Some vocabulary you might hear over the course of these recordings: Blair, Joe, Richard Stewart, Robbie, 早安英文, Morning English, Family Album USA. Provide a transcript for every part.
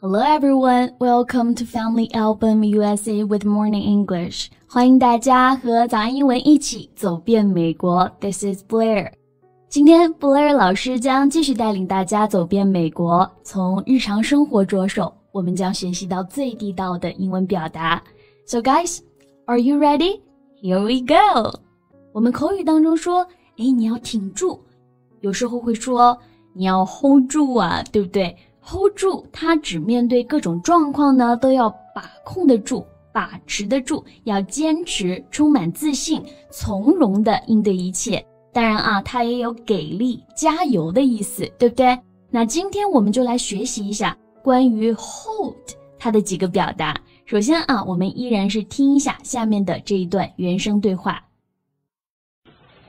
Hello everyone, welcome to Family Album USA with Morning English. 欢迎大家和早安英文一起走遍美国。This is Blair. 今天 Blair 老师将继续带领大家走遍美国，从日常生活着手，我们将学习到最地道的英文表达。So guys, are you ready? Here we go. 我们口语当中说，你要挺住，有时候会说你要 hold 住啊，对不对？Hold 住，它指面对各种状况呢，都要把控得住，把持得住，要坚持，充满自信，从容地应对一切。当然啊，它也有给力、加油的意思，对不对？那今天我们就来学习一下关于 hold 它的几个表达。首先啊，我们依然是听一下下面的这一段原声对话。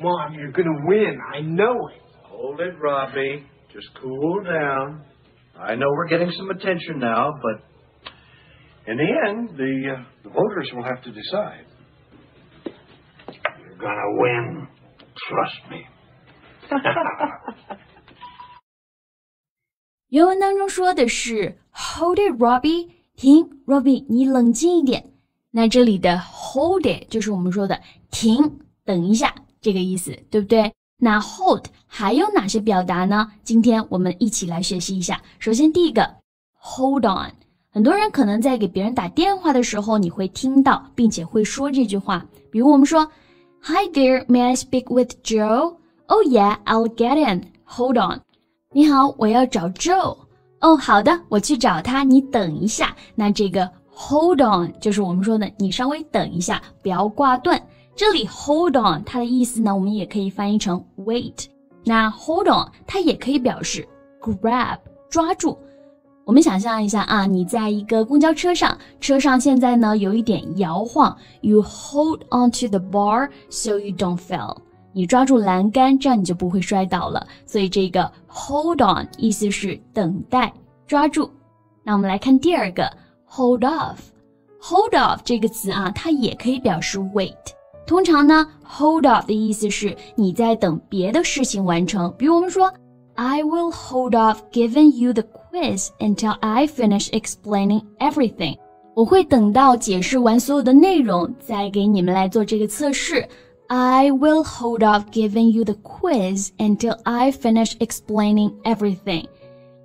Mom, you're gonna win. I know it. Hold it, Robbie. Just cool down.I know we're getting some attention now, but in the end, the voters will have to decide. You're gonna win. Trust me. 原文当中说的是 Hold it, Robbie. 停 Robbie, 你冷静一点。那这里的 Hold it 就是我们说的停，等一下这个意思，对不对？那 hold 还有哪些表达呢？今天我们一起来学习一下。首先第一个 hold on， 很多人可能在给别人打电话的时候，你会听到并且会说这句话。比如我们说 Hi there, may I speak with Joe? Oh yeah, I'll get in. Hold on. 你好，我要找 Joe。哦，好的，我去找他，你等一下。那这个 hold on 就是我们说的你稍微等一下，不要挂断。这里 hold on 它的意思呢，我们也可以翻译成 wait。那 hold on 它也可以表示 grab 抓住。我们想象一下啊，你在一个公交车上，车上现在呢有一点摇晃， you hold onto the bar so you don't fall。你抓住栏杆，这样你就不会摔倒了。所以这个 hold on 意思是等待、抓住。那我们来看第二个 hold off。hold off 这个词啊，它也可以表示 wait。通常呢 hold off 的意思是你在等别的事情完成，比如我们说 I will hold off giving you the quiz until I finish explaining everything. 我会等到解释完所有的内容再给你们来做这个测试。I will hold off giving you the quiz until I finish explaining everything.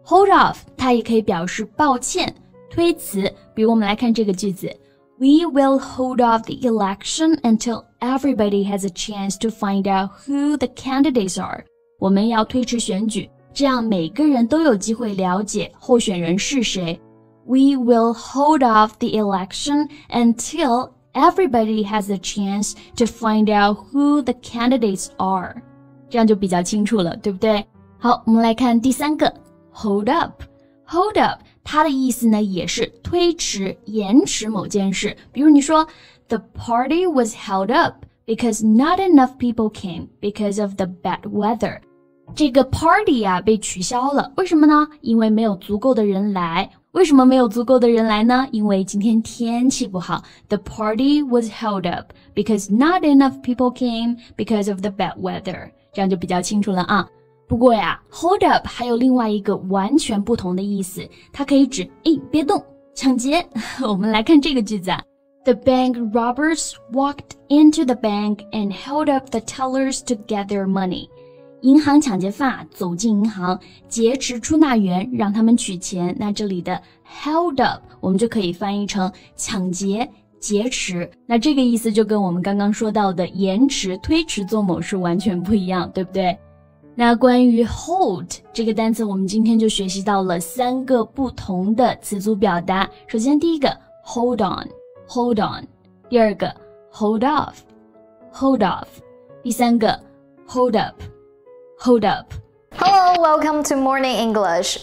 Hold off 它也可以表示抱歉、推辞，比如我们来看这个句子。We will hold off the election until everybody has a chance to find out who the candidates are. 我们要推迟选举，这样每个人都有机会了解候选人是谁。We will hold off the election until everybody has a chance to find out who the candidates are. 这样就比较清楚了，对不对？好，我们来看第三个 hold up. Hold up.它的意思呢，也是推迟、延迟某件事。比如你说 The party was held up because not enough people came because of the bad weather. 这个 party 啊，被取消了，为什么呢？因为没有足够的人来。为什么没有足够的人来呢？因为今天天气不好。The party was held up because not enough people came because of the bad weather. 这样就比较清楚了啊。不过呀 hold up 还有另外一个完全不同的意思，它可以指别动，抢劫。我们来看这个句子啊。The bank robbers walked into the bank and held up the tellers to get their money. 银行抢劫犯走进银行，劫持出纳员，让他们取钱。那这里的 held up 我们就可以翻译成抢劫、劫持。那这个意思就跟我们刚刚说到的延迟、推迟做某事完全不一样，对不对？那关于 hold 这个单词，我们今天就学习到了三个不同的词组表达。首先第一个 hold on, hold on， 第二个 hold off, hold off， 第三个 hold up, hold up。Hello, welcome to Morning English。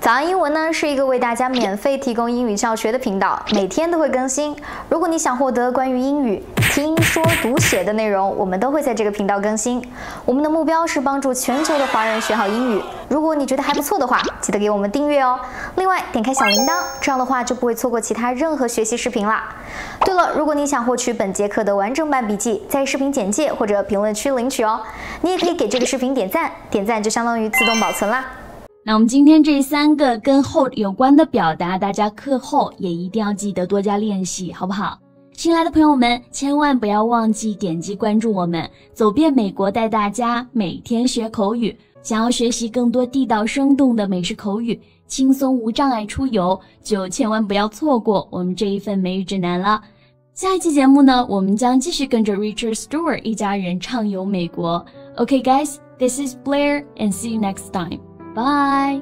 早安英文呢是一个为大家免费提供英语教学的频道，每天都会更新。如果你想获得关于英语听说读写的内容，我们都会在这个频道更新。我们的目标是帮助全球的华人学好英语。如果你觉得还不错的话，记得给我们订阅哦。另外，点开小铃铛，这样的话就不会错过其他任何学习视频啦。对了，如果你想获取本节课的完整版笔记，在视频简介或者评论区领取哦。你也可以给这个视频点赞，点赞就相当于自动保存啦。那我们今天这三个跟 hold 有关的表达，大家课后也一定要记得多加练习，好不好？新来的朋友们千万不要忘记点击关注我们，走遍美国带大家每天学口语。想要学习更多地道生动的美式口语，轻松无障碍出游，就千万不要错过我们这一份美语指南了。下一期节目呢，我们将继续跟着 Richard Stewart 一家人畅游美国。Okay guys, this is Blair and see you next time. Bye!